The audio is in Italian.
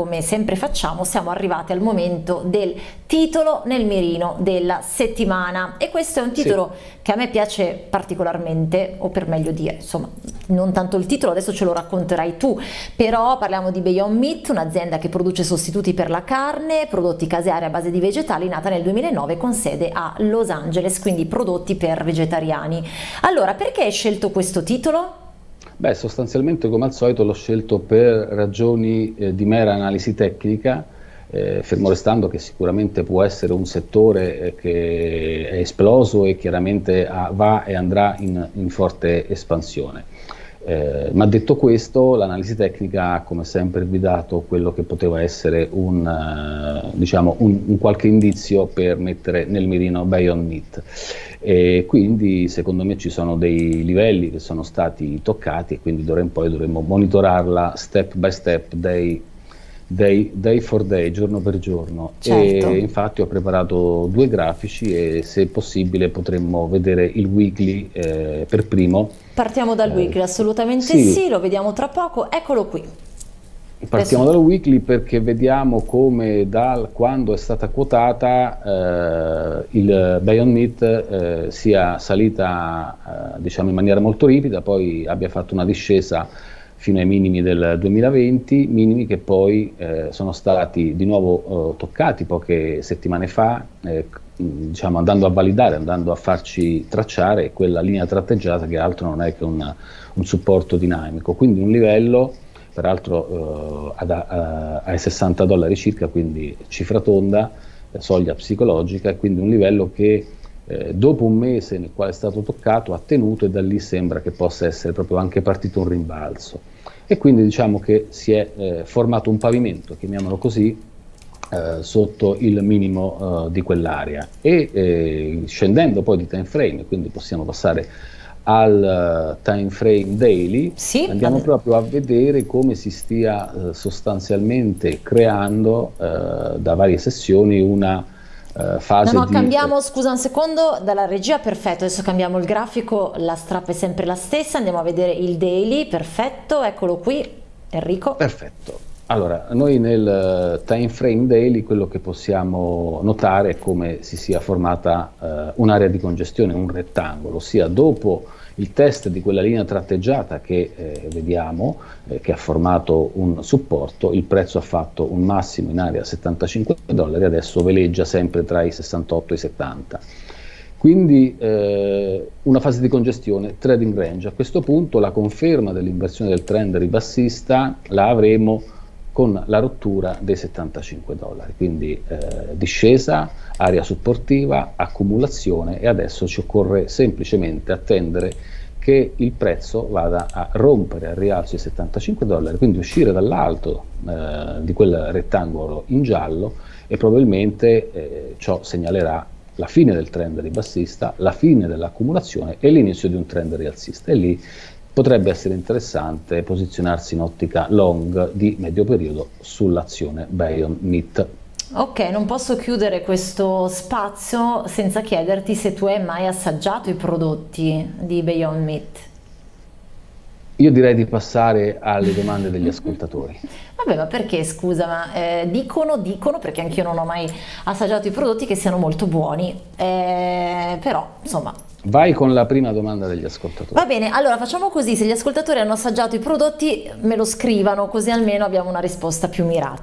come sempre facciamo, siamo arrivati al momento del titolo nel mirino della settimana, e questo è un titolo che a me piace particolarmente, o per meglio dire, insomma, non tanto il titolo, adesso ce lo racconterai tu, però parliamo di Beyond Meat, un'azienda che produce sostituti per la carne, prodotti caseari a base di vegetali, nata nel 2009 con sede a Los Angeles, quindi prodotti per vegetariani. Allora, perché hai scelto questo titolo? Beh, sostanzialmente come al solito l'ho scelto per ragioni di mera analisi tecnica, fermo restando che sicuramente può essere un settore che è esploso e chiaramente va e andrà in forte espansione. Ma detto questo, l'analisi tecnica ha come sempre guidato quello che poteva essere un qualche indizio per mettere nel mirino Beyond Meat, e quindi secondo me ci sono dei livelli che sono stati toccati, e quindi d'ora in poi dovremmo monitorarla step by step, day for day, giorno per giorno. Certo. E infatti ho preparato due grafici e se possibile potremmo vedere il weekly per primo. Partiamo dal weekly, assolutamente sì, lo vediamo tra poco, eccolo qui. Partiamo dal weekly perché vediamo come quando è stata quotata il Beyond Meat sia salita diciamo in maniera molto ripida, poi abbia fatto una discesa fino ai minimi del 2020, minimi che poi sono stati di nuovo toccati poche settimane fa, diciamo andando a validare, andando a farci tracciare quella linea tratteggiata che altro non è che un supporto dinamico, quindi un livello peraltro ai $60 circa, quindi cifra tonda, soglia psicologica, quindi un livello che dopo un mese nel quale è stato toccato ha tenuto, e da lì sembra che possa essere proprio anche partito un rimbalzo, e quindi diciamo che si è formato un pavimento, chiamiamolo così, sotto il minimo di quell'area, e scendendo poi di time frame, quindi possiamo passare al time frame daily, andiamo proprio a vedere come si stia sostanzialmente creando da varie sessioni una fase cambiamo, scusa un secondo, dalla regia, perfetto, adesso cambiamo il grafico, la strappa è sempre la stessa, andiamo a vedere il daily, perfetto, eccolo qui, Enrico. Perfetto, allora noi nel time frame daily quello che possiamo notare è come si sia formata un'area di congestione, un rettangolo, ossia dopo il test di quella linea tratteggiata che vediamo, che ha formato un supporto, il prezzo ha fatto un massimo in area $75, adesso veleggia sempre tra i 68 e i 70. Quindi una fase di congestione, trading range. A questo punto la conferma dell'inversione del trend ribassista la avremo con la rottura dei $75, quindi discesa, area supportiva, accumulazione, e adesso ci occorre semplicemente attendere che il prezzo vada a rompere al rialzo i $75, quindi uscire dall'alto di quel rettangolo in giallo, e probabilmente ciò segnalerà la fine del trend ribassista, la fine dell'accumulazione e l'inizio di un trend rialzista, e lì potrebbe essere interessante posizionarsi in ottica long di medio periodo sull'azione Beyond Meat. Ok, non posso chiudere questo spazio senza chiederti se tu hai mai assaggiato i prodotti di Beyond Meat. Io direi di passare alle domande degli ascoltatori. Vabbè, ma perché, scusa, ma dicono, perché anch'io non ho mai assaggiato i prodotti, che siano molto buoni, però insomma... Vai con la prima domanda degli ascoltatori. Va bene, allora facciamo così, se gli ascoltatori hanno assaggiato i prodotti me lo scrivano, così almeno abbiamo una risposta più mirata.